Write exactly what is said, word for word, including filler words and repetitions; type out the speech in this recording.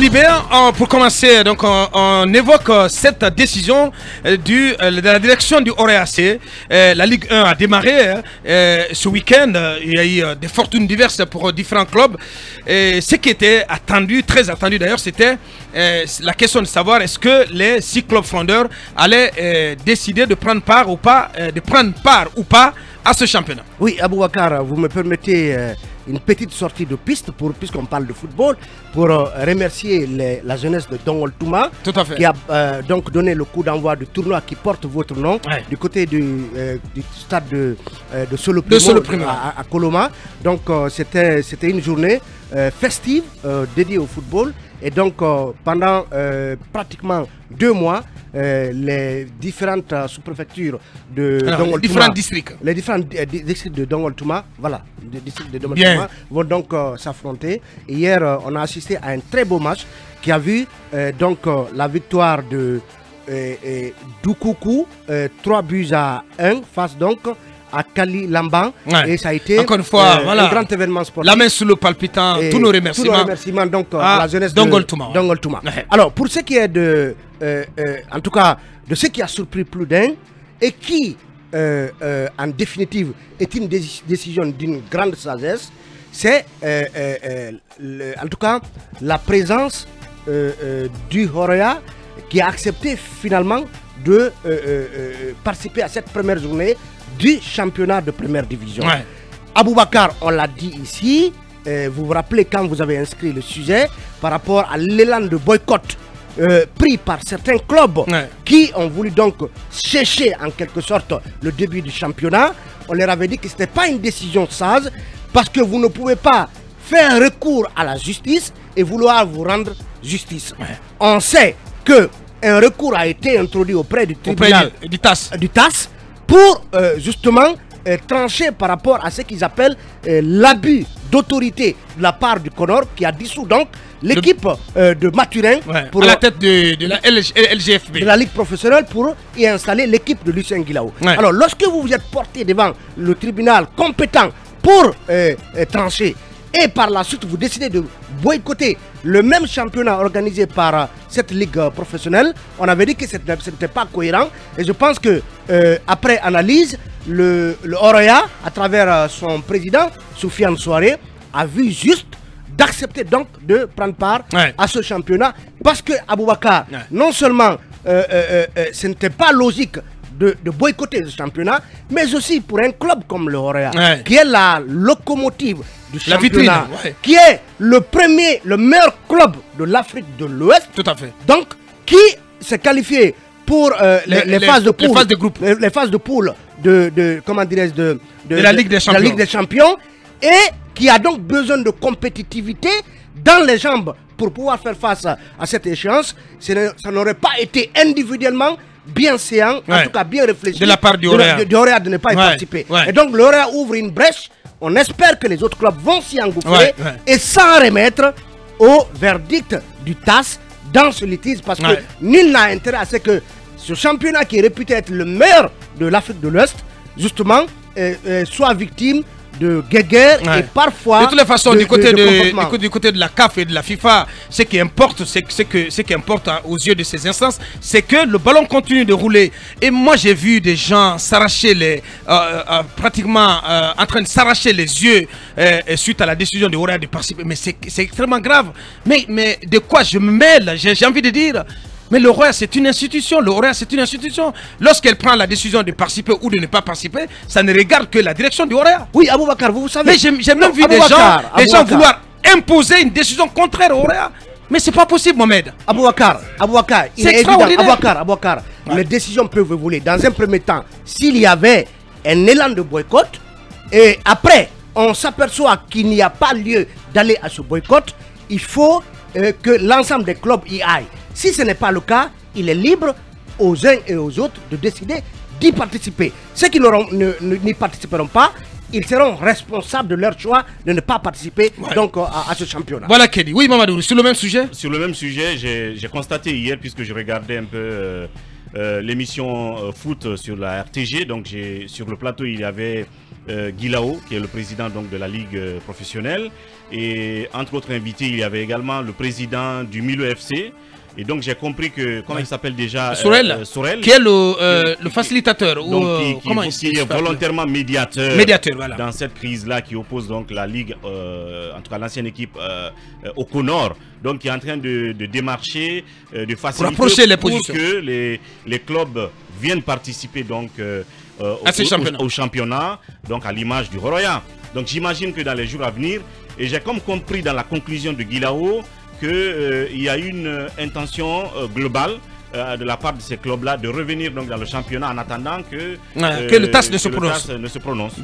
Libert, on, pour commencer, donc on, on évoque euh, cette décision euh, du, euh, de la direction du Horoya A C. Euh, la Ligue un a démarré euh, ce week-end. Euh, il y a eu euh, des fortunes diverses pour euh, différents clubs. Et ce qui était attendu, très attendu d'ailleurs, c'était euh, la question de savoir est-ce que les six clubs frondeurs allaient euh, décider de prendre part ou pas, euh, de prendre part ou pas à ce championnat. Oui, Aboubacar, vous me permettez euh, une petite sortie de piste, puisqu'on parle de football, pour euh, remercier les, la jeunesse de Dongol Touma, qui a euh, donc donné le coup d'envoi du tournoi qui porte votre nom, ouais, du côté du, euh, du stade de, euh, de Solopri Solo à, à Coloma. Donc euh, c'était une journée euh, festive euh, dédiée au football. Et donc euh, pendant euh, pratiquement deux mois, Euh, les différentes euh, sous-préfectures de Alors, Dongol les différents Touma, districts. Les différents euh, districts de Dongol Touma, voilà, les districts de Dongol Touma vont donc euh, s'affronter. Hier, euh, on a assisté à un très beau match qui a vu euh, donc euh, la victoire de euh, euh, Doukoukou, euh, trois buts à un, face donc à Kali L'Amban, ouais. Et ça a été encore une fois euh, voilà, un grand événement sportif. La main sur le palpitant, tous nos remerciements, tous nos remerciements donc à la jeunesse Dongol Touma. Dongol Touma. Ouais. Alors pour ce qui est de euh, euh, en tout cas de ce qui a surpris plus d'un et qui euh, euh, en définitive est une dé décision d'une grande sagesse, c'est euh, euh, euh, le, en tout cas la présence euh, euh, du Horoya qui a accepté finalement de euh, euh, euh, participer à cette première journée du championnat de première division. Ouais. Aboubacar, on l'a dit ici, euh, vous vous rappelez quand vous avez inscrit le sujet par rapport à l'élan de boycott euh, pris par certains clubs, ouais, qui ont voulu donc sécher en quelque sorte le début du championnat. On leur avait dit que ce n'était pas une décision sage parce que vous ne pouvez pas faire recours à la justice et vouloir vous rendre justice. Ouais. On sait que un recours a été introduit auprès du tribunal auprès du, du T A S, du T A S pour euh, justement euh, trancher par rapport à ce qu'ils appellent euh, l'abus d'autorité de la part du CONOR qui a dissous donc l'équipe euh, de Maturin, ouais, pour à la tête de, de la L G F B, de la Ligue professionnelle, pour y installer l'équipe de Lucien Guilao. Ouais. Alors lorsque vous vous êtes porté devant le tribunal compétent pour euh, euh, trancher et par la suite vous décidez de boycotter le même championnat organisé par euh, cette ligue euh, professionnelle, on avait dit que ce n'était pas cohérent. Et je pense que euh, après analyse, le, le Horoya, à travers euh, son président, Soufiane Soare, a vu juste d'accepter donc de prendre part, ouais, à ce championnat. Parce que Aboubacar, ouais, non seulement euh, euh, euh, ce n'était pas logique de, de boycotter ce championnat, mais aussi pour un club comme le Horoya, ouais, qui est la locomotive du championnat, la vitrine, ouais, qui est le premier, le meilleur club de l'Afrique de l'Ouest. Tout à fait. Donc, qui s'est qualifié pour euh, les, les, les phases de poule, les phases de groupe, les, les phases de poule de, de comment dirais-je, de, de, de la Ligue des Champions. De la Ligue des Champions, et qui a donc besoin de compétitivité dans les jambes pour pouvoir faire face à, à cette échéance. Ça n'aurait pas été individuellement bien séant, ouais, en tout cas bien réfléchi de la part du Horoya de, de, de, de ne pas y, ouais, participer. Ouais. Et donc le Horoya ouvre une brèche. On espère que les autres clubs vont s'y engouffrer, ouais, ouais, et s'en remettre au verdict du T A S dans ce litige, parce, ouais, que nul n'a intérêt à ce que ce championnat qui est réputé être le meilleur de l'Afrique de l'Ouest, justement, euh, euh, soit victime de guerre, ouais, et parfois de toutes les façons de, du, côté de, de, de, du côté de la C A F et de la FIFA, ce qui importe, c'est que ce qui importe hein, aux yeux de ces instances, c'est que le ballon continue de rouler. Et moi j'ai vu des gens s'arracher les euh, euh, pratiquement euh, en train de s'arracher les yeux euh, suite à la décision de Horoya de participer. Mais c'est extrêmement grave. Mais, mais de quoi je me mêle? J'ai envie de dire, mais le Horoya c'est une institution, le Horoya c'est une institution. Lorsqu'elle prend la décision de participer ou de ne pas participer, ça ne regarde que la direction du Horoya. Oui, Aboubacar, vous, vous savez. Mais j'ai même vu des gens, des gens vouloir imposer une décision contraire au Horoya. Mais c'est pas possible, Mohamed. Aboubacar, Aboubacar, il est évident. Aboubacar, Aboubacar, ouais, les décisions peuvent voler. Dans un premier temps, s'il y avait un élan de boycott, et après, on s'aperçoit qu'il n'y a pas lieu d'aller à ce boycott, il faut euh, que l'ensemble des clubs y aillent. Si ce n'est pas le cas, il est libre aux uns et aux autres de décider d'y participer. Ceux qui n'y participeront pas, ils seront responsables de leur choix de ne pas participer, ouais, donc à, à ce championnat. Voilà, Kelly. Oui, Mamadou, sur le même sujet. Sur le même sujet, j'ai constaté hier, puisque je regardais un peu euh, euh, l'émission euh, foot sur la R T G, donc sur le plateau, il y avait euh, Guilao, qui est le président donc, de la Ligue professionnelle, Et entre autres invités, il y avait également le président du Milo F C. Et donc j'ai compris que, comment ouais. il s'appelle déjà, Sorel, euh, Sorel, qui est le, euh, qui, le facilitateur, donc, ou, qui, qui, comment qui il est volontairement médiateur, médiateur voilà. dans cette crise-là qui oppose donc la Ligue, euh, en tout cas l'ancienne équipe euh, euh, au CONOR, donc qui est en train de, de démarcher, euh, de faciliter pour, les pour que les, les clubs viennent participer donc euh, euh, au, au, championnat. au championnat, donc à l'image du Horoya. Donc j'imagine que dans les jours à venir, et j'ai comme compris dans la conclusion de Guilao, qu'il euh, y a une euh, intention euh, globale euh, de la part de ces clubs-là de revenir donc, dans le championnat en attendant que, ouais, euh, que le T A S ne se prononce.